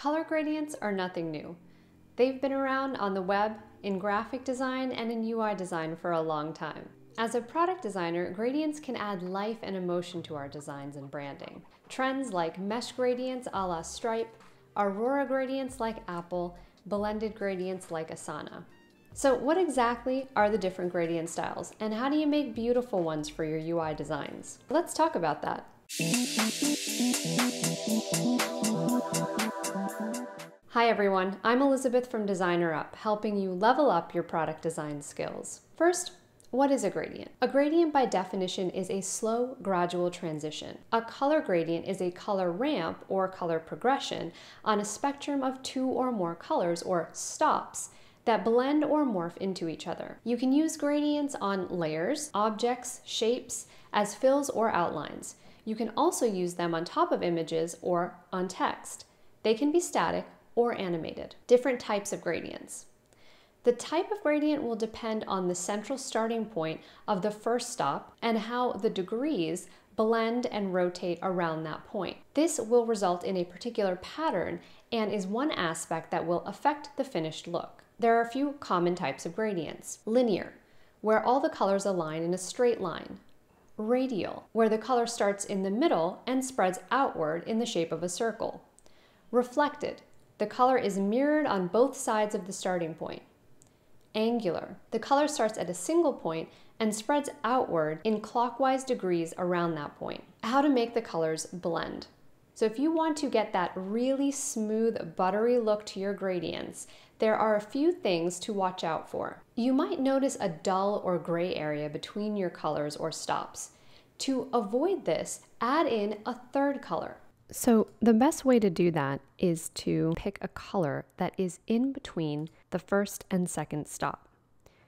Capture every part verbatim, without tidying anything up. Color gradients are nothing new. They've been around on the web, in graphic design, and in U I design for a long time. As a product designer, gradients can add life and emotion to our designs and branding. Trends like mesh gradients a la Stripe, Aurora gradients like Apple, blended gradients like Asana. So what exactly are the different gradient styles, and how do you make beautiful ones for your U I designs? Let's talk about that. Hi everyone, I'm Elizabeth from DesignerUp, helping you level up your product design skills. First, what is a gradient? A gradient by definition is a slow, gradual transition. A color gradient is a color ramp or color progression on a spectrum of two or more colors or stops that blend or morph into each other. You can use gradients on layers, objects, shapes, as fills or outlines. You can also use them on top of images or on text. They can be static or animated. Different types of gradients. The type of gradient will depend on the central starting point of the first stop and how the degrees blend and rotate around that point. This will result in a particular pattern and is one aspect that will affect the finished look. There are a few common types of gradients. Linear, where all the colors align in a straight line. Radial, where the color starts in the middle and spreads outward in the shape of a circle. Reflected, the color is mirrored on both sides of the starting point. Angular, the color starts at a single point and spreads outward in clockwise degrees around that point. How to make the colors blend. So if you want to get that really smooth, buttery look to your gradients, there are a few things to watch out for. You might notice a dull or gray area between your colors or stops. To avoid this, add in a third color. So the best way to do that is to pick a color that is in between the first and second stop.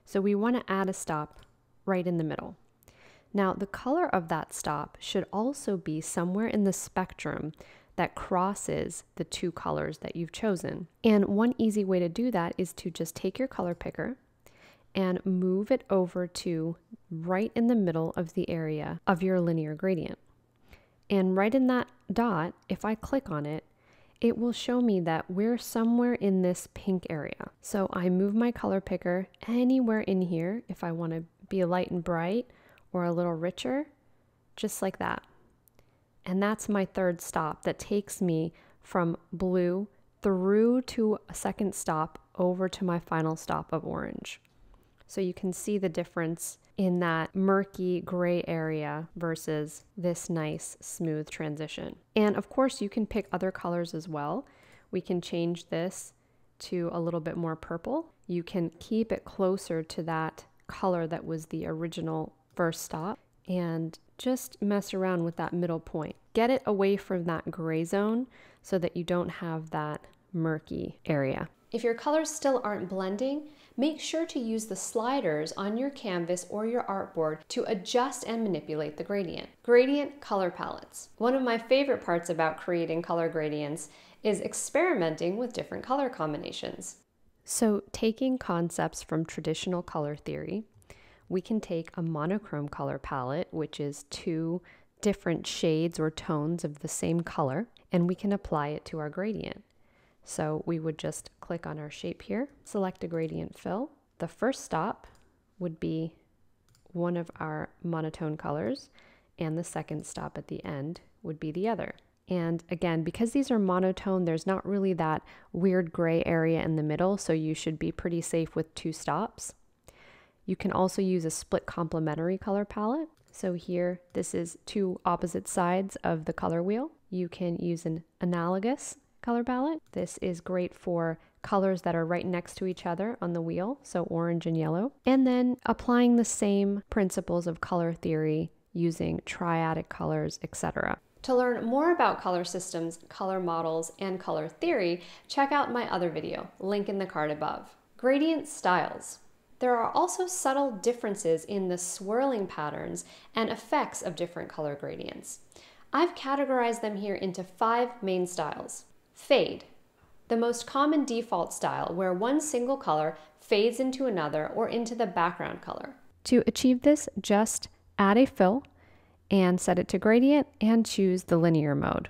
So we want to add a stop right in the middle. Now the color of that stop should also be somewhere in the spectrum that crosses the two colors that you've chosen. And one easy way to do that is to just take your color picker and move it over to right in the middle of the area of your linear gradient. And right in that dot, if I click on it, it will show me that we're somewhere in this pink area. So I move my color picker anywhere in here if I want to be light and bright or a little richer, just like that. And that's my third stop that takes me from blue through to a second stop over to my final stop of orange. So you can see the difference in that murky gray area versus this nice smooth transition. And of course you can pick other colors as well. We can change this to a little bit more purple. You can keep it closer to that color that was the original first stop and just mess around with that middle point. Get it away from that gray zone so that you don't have that murky area. If your colors still aren't blending, make sure to use the sliders on your canvas or your artboard to adjust and manipulate the gradient. Gradient color palettes. One of my favorite parts about creating color gradients is experimenting with different color combinations. So taking concepts from traditional color theory, we can take a monochrome color palette, which is two different shades or tones of the same color, and we can apply it to our gradient. So we would just click on our shape here, select a gradient fill. The first stop would be one of our monotone colors, and the second stop at the end would be the other. And again, because these are monotone, there's not really that weird gray area in the middle, so you should be pretty safe with two stops. You can also use a split complementary color palette. So here, this is two opposite sides of the color wheel. You can use an analogous color palette. This is great for colors that are right next to each other on the wheel, so orange and yellow. And then applying the same principles of color theory using triadic colors, et cetera. To learn more about color systems, color models, and color theory, check out my other video, link in the card above. Gradient styles. There are also subtle differences in the swirling patterns and effects of different color gradients. I've categorized them here into five main styles. Fade, the most common default style where one single color fades into another or into the background color. To achieve this, just add a fill and set it to gradient and choose the linear mode.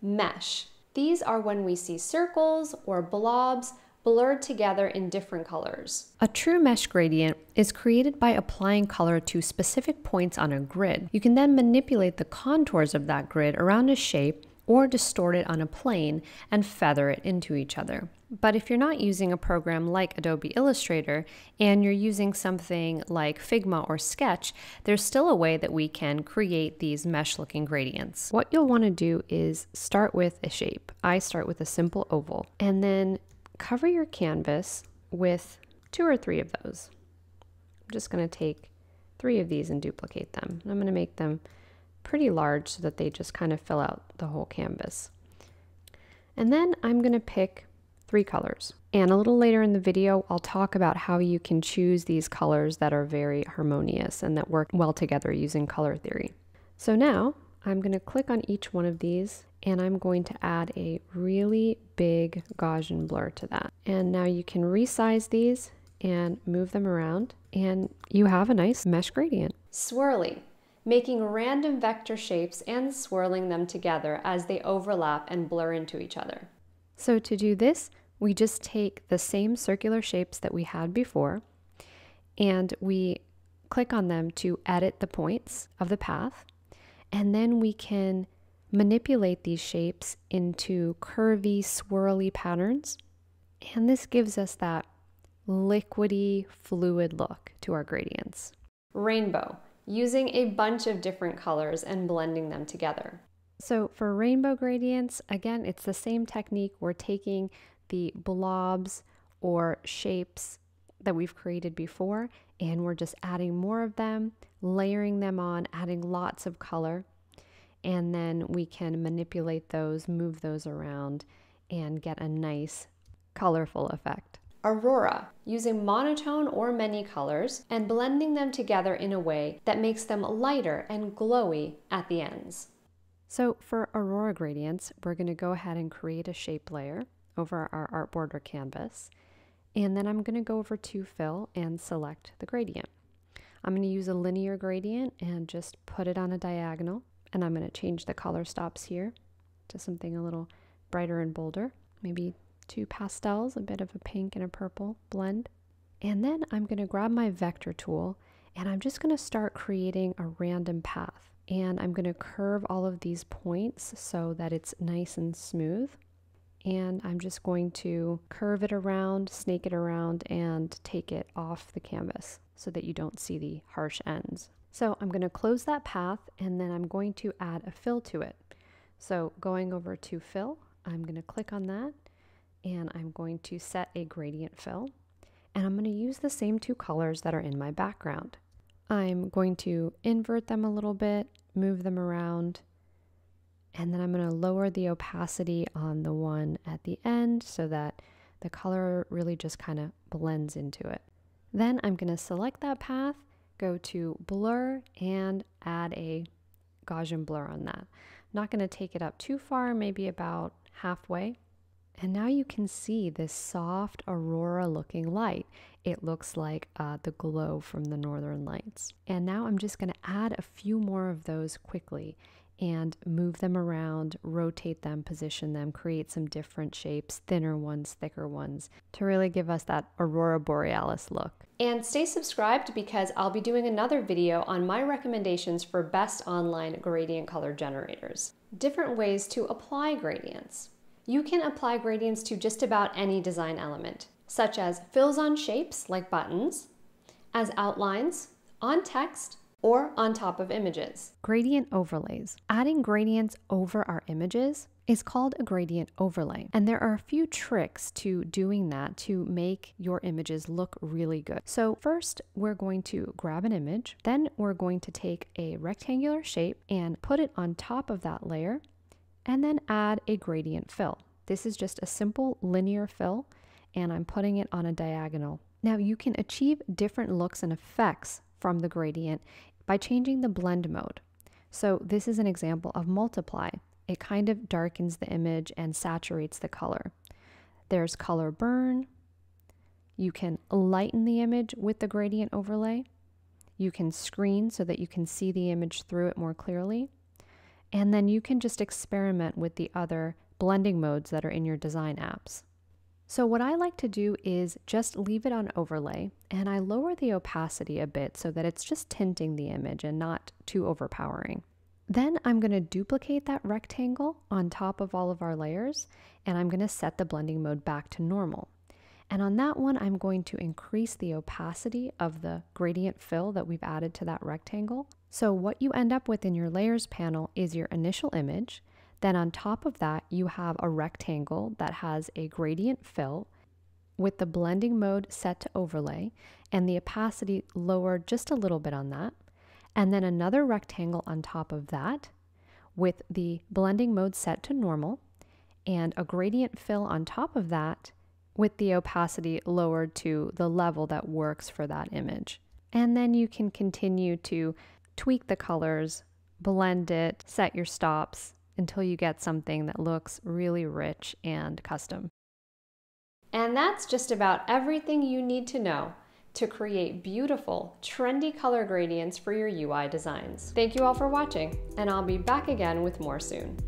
Mesh, These are when we see circles or blobs blurred together in different colors. A true mesh gradient is created by applying color to specific points on a grid. You can then manipulate the contours of that grid around a shape or distort it on a plane and feather it into each other. But if you're not using a program like Adobe Illustrator and you're using something like Figma or Sketch, there's still a way that we can create these mesh-looking gradients. What you'll want to do is start with a shape. I start with a simple oval, and then cover your canvas with two or three of those. I'm just going to take three of these and duplicate them. I'm going to make them pretty large so that they just kind of fill out the whole canvas. And then I'm going to pick three colors. And a little later in the video, I'll talk about how you can choose these colors that are very harmonious and that work well together using color theory. So now I'm going to click on each one of these and I'm going to add a really big Gaussian blur to that. And now you can resize these and move them around and you have a nice mesh gradient. Swirly. Making random vector shapes and swirling them together as they overlap and blur into each other. So to do this, we just take the same circular shapes that we had before, and we click on them to edit the points of the path, and then we can manipulate these shapes into curvy, swirly patterns, and this gives us that liquidy, fluid look to our gradients. Rainbow. Using a bunch of different colors and blending them together. So for rainbow gradients, again, it's the same technique. We're taking the blobs or shapes that we've created before, and we're just adding more of them, layering them on, adding lots of color, and then we can manipulate those, move those around, and get a nice colorful effect. Aurora, using monotone or many colors and blending them together in a way that makes them lighter and glowy at the ends. So for Aurora gradients, we're going to go ahead and create a shape layer over our artboard or canvas. And then I'm going to go over to Fill and select the gradient. I'm going to use a linear gradient and just put it on a diagonal. And I'm going to change the color stops here to something a little brighter and bolder, maybe two pastels, a bit of a pink and a purple blend. And then I'm going to grab my vector tool and I'm just going to start creating a random path. And I'm going to curve all of these points so that it's nice and smooth. And I'm just going to curve it around, snake it around, and take it off the canvas so that you don't see the harsh ends. So I'm going to close that path and then I'm going to add a fill to it. So going over to Fill, I'm going to click on that. And I'm going to set a gradient fill, and I'm going to use the same two colors that are in my background. I'm going to invert them a little bit, move them around, and then I'm going to lower the opacity on the one at the end so that the color really just kind of blends into it. Then I'm going to select that path, go to Blur, and add a Gaussian blur on that. I'm not going to take it up too far, maybe about halfway. And now you can see this soft aurora looking light. It looks like uh, the glow from the northern lights. And now I'm just going to add a few more of those quickly and move them around, rotate them, position them, create some different shapes, thinner ones, thicker ones, to really give us that Aurora Borealis look. And stay subscribed because I'll be doing another video on my recommendations for best online gradient color generators. Different ways to apply gradients. You can apply gradients to just about any design element, such as fills on shapes like buttons, as outlines, on text, or on top of images. Gradient overlays. Adding gradients over our images is called a gradient overlay. And there are a few tricks to doing that to make your images look really good. So first, we're going to grab an image. Then we're going to take a rectangular shape and put it on top of that layer, and then add a gradient fill. This is just a simple linear fill, and I'm putting it on a diagonal. Now you can achieve different looks and effects from the gradient by changing the blend mode. So this is an example of multiply. It kind of darkens the image and saturates the color. There's color burn. You can lighten the image with the gradient overlay. You can screen so that you can see the image through it more clearly. And then you can just experiment with the other blending modes that are in your design apps. So what I like to do is just leave it on overlay, and I lower the opacity a bit so that it's just tinting the image and not too overpowering. Then I'm going to duplicate that rectangle on top of all of our layers, and I'm going to set the blending mode back to normal. And on that one, I'm going to increase the opacity of the gradient fill that we've added to that rectangle. So what you end up with in your layers panel is your initial image. Then on top of that, you have a rectangle that has a gradient fill with the blending mode set to overlay and the opacity lowered just a little bit on that. And then another rectangle on top of that with the blending mode set to normal and a gradient fill on top of that with the opacity lowered to the level that works for that image. And then you can continue to tweak the colors, blend it, set your stops until you get something that looks really rich and custom. And that's just about everything you need to know to create beautiful, trendy color gradients for your U I designs. Thank you all for watching, and I'll be back again with more soon.